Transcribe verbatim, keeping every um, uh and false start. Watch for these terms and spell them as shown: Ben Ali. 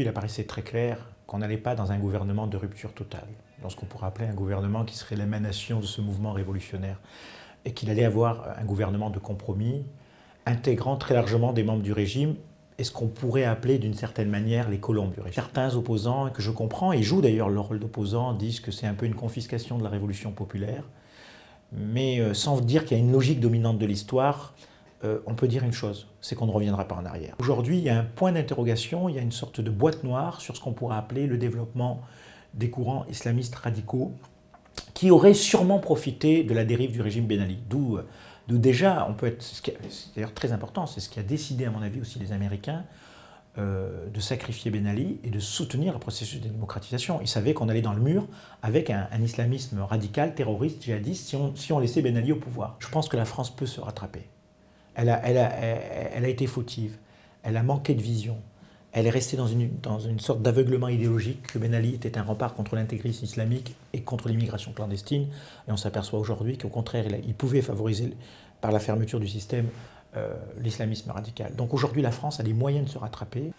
Il apparaissait très clair qu'on n'allait pas dans un gouvernement de rupture totale, dans ce qu'on pourrait appeler un gouvernement qui serait l'émanation de ce mouvement révolutionnaire, et qu'il allait avoir un gouvernement de compromis, intégrant très largement des membres du régime, et ce qu'on pourrait appeler d'une certaine manière les colombes du régime. Certains opposants, que je comprends, et jouent d'ailleurs leur rôle d'opposant, disent que c'est un peu une confiscation de la révolution populaire, mais sans dire qu'il y a une logique dominante de l'histoire, Euh, on peut dire une chose, c'est qu'on ne reviendra pas en arrière. Aujourd'hui, il y a un point d'interrogation, il y a une sorte de boîte noire sur ce qu'on pourrait appeler le développement des courants islamistes radicaux qui auraient sûrement profité de la dérive du régime Ben Ali. D'où d'où déjà, on peut être, c'est d'ailleurs très important, c'est ce qui a décidé à mon avis aussi les Américains euh, de sacrifier Ben Ali et de soutenir le processus de démocratisation. Ils savaient qu'on allait dans le mur avec un, un islamisme radical, terroriste, djihadiste, si on, si on laissait Ben Ali au pouvoir. Je pense que la France peut se rattraper. Elle a, elle, a, elle a été fautive, elle a manqué de vision, elle est restée dans une, dans une sorte d'aveuglement idéologique que Ben Ali était un rempart contre l'intégrisme islamique et contre l'immigration clandestine. Et on s'aperçoit aujourd'hui qu'au contraire, il, a, il pouvait favoriser, par la fermeture du système, euh, l'islamisme radical. Donc aujourd'hui, la France a les moyens de se rattraper.